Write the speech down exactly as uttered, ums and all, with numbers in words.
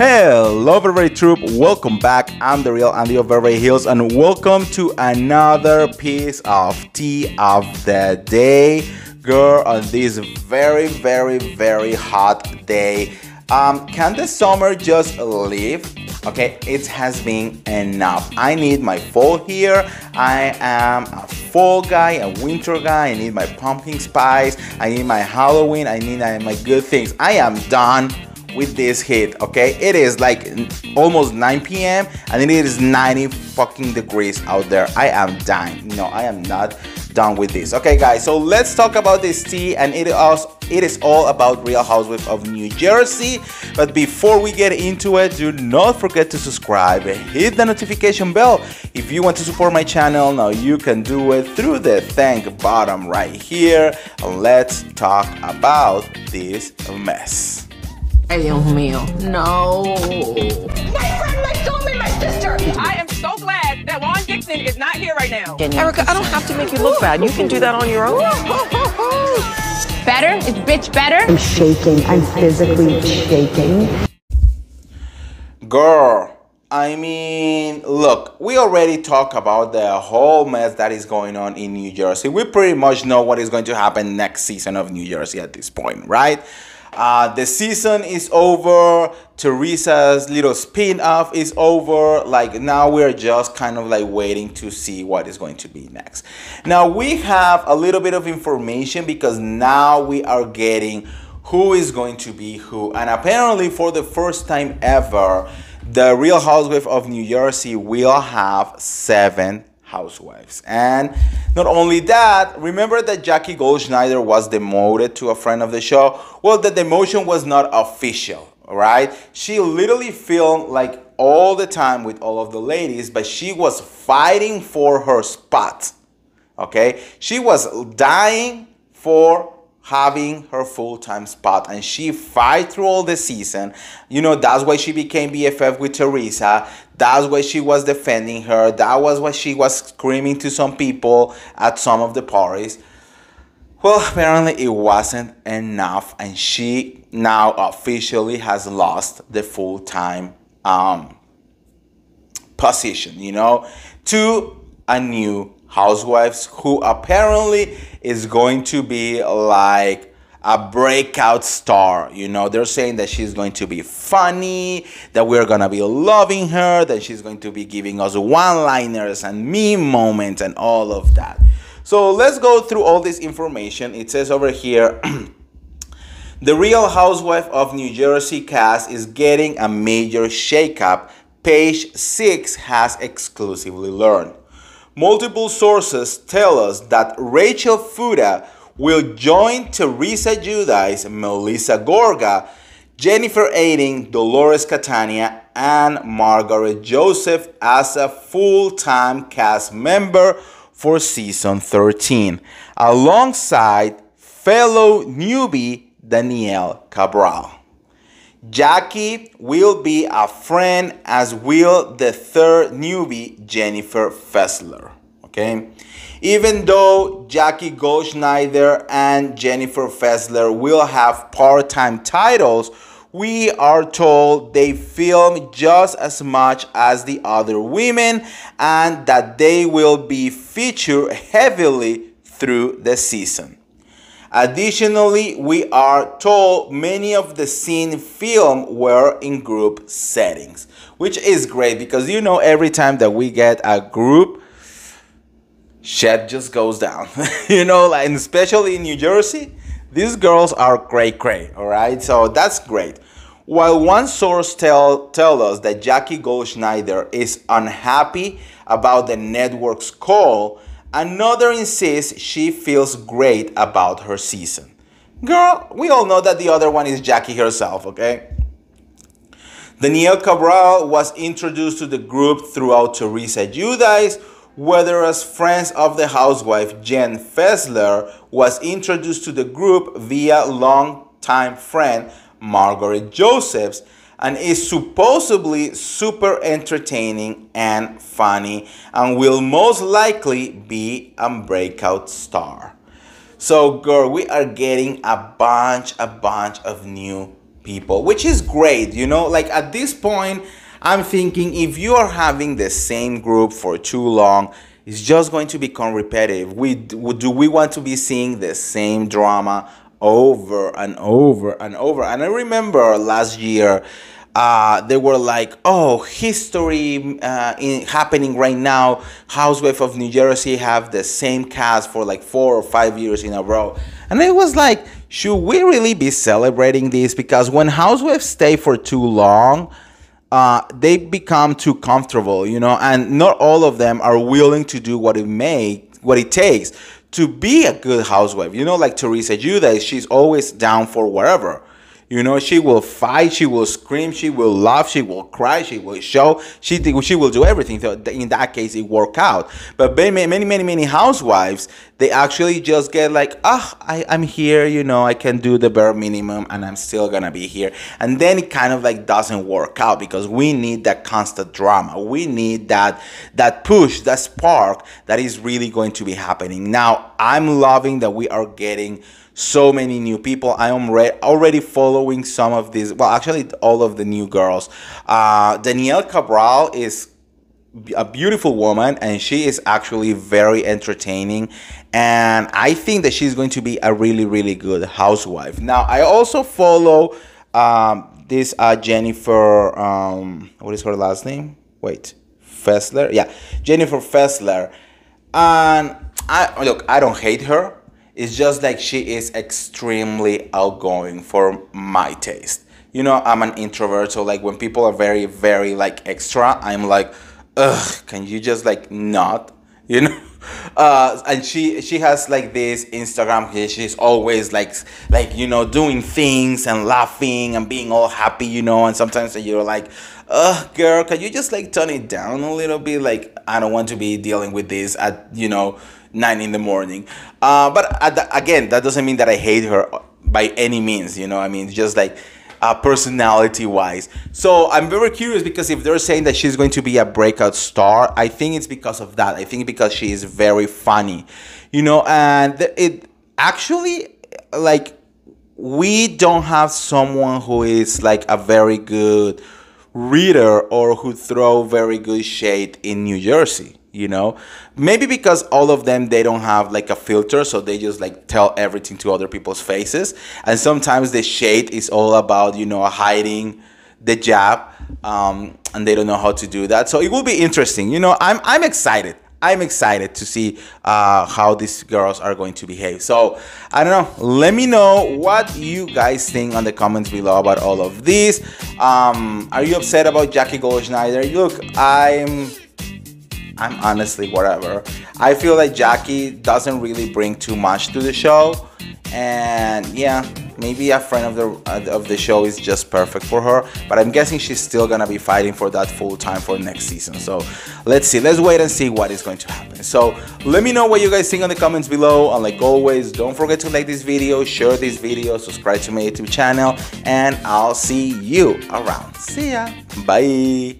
Hello Beverly Troop, welcome back. I'm The Real Andy of Beverly Hills and welcome to another piece of tea of the day. Girl, on this very, very, very hot day, um, can the summer just leave? Okay, it has been enough. I need my fall here. I am a fall guy, a winter guy. I need my pumpkin spice. I need my Halloween. I need my good things. I am done with this heat, okay? It is like almost nine p m and it is ninety fucking degrees out there. I am dying. No, I am not done with this. Okay, guys, so let's talk about this tea, and it is, it is all about Real Housewives of New Jersey. But before we get into it, do not forget to subscribe and hit the notification bell. If you want to support my channel, now you can do it through the thank bottom right here. And let's talk about this mess. Ay, Dios mío. No. My friend, my soulmate, my sister. I am so glad that Juan Dixon is not here right now. Erica, I don't have to make you look bad. You can do that on your own. Better? Is bitch better? I'm shaking. I'm physically shaking. Girl, I mean, look, we already talked about the whole mess that is going on in New Jersey. We pretty much know what is going to happen next season of New Jersey at this point, right? Uh, the season is over, Teresa's little spin-off is over, like now we're just kind of like waiting to see what is going to be next. Now we have a little bit of information because now we are getting who is going to be who, and apparently for the first time ever, the Real Housewives of New Jersey will have seven housewives. And not only that, remember that Jackie Goldschneider was demoted to a friend of the show? Well, the demotion was not official, right? She literally filmed like all the time with all of the ladies, but she was fighting for her spot, okay? She was dying for having her full-time spot, and she fight through all the season. You know, that's why she became B F F with Teresa. That's why she was defending her. That was why she was screaming to some people at some of the parties. Well, apparently it wasn't enough, and she now officially has lost the full-time um, position, you know, to a new housewives who apparently is going to be like a breakout star. You know, they're saying that she's going to be funny, that we're gonna be loving her, that she's going to be giving us one-liners and meme moments and all of that. So let's go through all this information. It says over here, the Real Housewife of New Jersey cast is getting a major shakeup. Page six has exclusively learned. Multiple sources tell us that Rachel Fuda will join Teresa Giudice, Melissa Gorga, Jennifer Aydin, Dolores Catania, and Margaret Josephs as a full-time cast member for season thirteen, alongside fellow newbie Danielle Cabral. Jackie will be a friend, as will the third newbie, Jennifer Fessler, okay? Even though Jackie Goldschneider and Jennifer Fessler will have part-time titles, we are told they film just as much as the other women and that they will be featured heavily through the season. Additionally, we are told many of the scenes filmed were in group settings, which is great because, you know, every time that we get a group, shit just goes down, you know, like, and especially in New Jersey, these girls are great, great, all right? So that's great. While one source tell, tell us that Jackie Goldschneider is unhappy about the network's call, another insists she feels great about her season. Girl, we all know that the other one is Jackie herself, okay? Danielle Cabral was introduced to the group throughout Teresa Giudice, whereas friends of the housewife Jen Fessler was introduced to the group via longtime friend Margaret Josephs, and is supposedly super entertaining and funny and will most likely be a breakout star. So girl, we are getting a bunch, a bunch of new people, which is great, you know? Like, at this point, I'm thinking if you are having the same group for too long, it's just going to become repetitive. We, do we want to be seeing the same drama over and over and over? And I remember last year, Uh, they were like, oh, history uh, in, happening right now. Housewives of New Jersey have the same cast for like four or five years in a row. And it was like, should we really be celebrating this? Because when housewives stay for too long, uh, they become too comfortable, you know, and not all of them are willing to do what it may, what it takes to be a good housewife. You know, like Teresa Giudice, she's always down for whatever. You know, she will fight, she will scream, she will laugh, she will cry, she will show, she she will do everything. So in that case, it worked out. But many, many, many, many housewives, they actually just get like, ah, oh, I, I'm here, you know, I can do the bare minimum and I'm still going to be here. And then it kind of like doesn't work out because we need that constant drama. We need that, that push, that spark that is really going to be happening. Now, I'm loving that we are getting so many new people. I am re already following some of these, well, actually all of the new girls. Uh, Danielle Cabral is a beautiful woman and she is actually very entertaining. And I think that she's going to be a really, really good housewife. Now, I also follow um, this uh, Jennifer, um, what is her last name? Wait, Fessler? Yeah, Jennifer Fessler. And I look, I don't hate her. It's just like she is extremely outgoing for my taste. You know, I'm an introvert, so like when people are very, very like extra, I'm like, ugh, can you just like not, you know? Uh, and she she has like this Instagram, she's always like, like, you know, doing things and laughing and being all happy, you know, and sometimes you're like, ugh, girl, can you just like turn it down a little bit? Like, I don't want to be dealing with this at, you know, nine in the morning. Uh, but again, that doesn't mean that I hate her by any means, you know, I mean, just like uh, personality wise. So I'm very curious because if they're saying that she's going to be a breakout star, I think it's because of that. I think because she is very funny, you know, and it actually, like, we don't have someone who is like a very good reader or who throw very good shade in New Jersey. You know, maybe because all of them, they don't have like a filter. So they just like tell everything to other people's faces. And sometimes the shade is all about, you know, hiding the jab. Um, and they don't know how to do that. So it will be interesting. You know, I'm, I'm excited. I'm excited to see uh, how these girls are going to behave. So, I don't know. Let me know what you guys think on the comments below about all of this. Um, are you upset about Jackie Goldschneider? Look, I'm... I'm honestly whatever. I feel like Jackie doesn't really bring too much to the show, and yeah, maybe a friend of the of the show is just perfect for her, but I'm guessing she's still gonna be fighting for that full time for next season. So let's see, let's wait and see what is going to happen. So let me know what you guys think in the comments below, and like always, don't forget to like this video, share this video, subscribe to my YouTube channel, and I'll see you around. See ya, bye.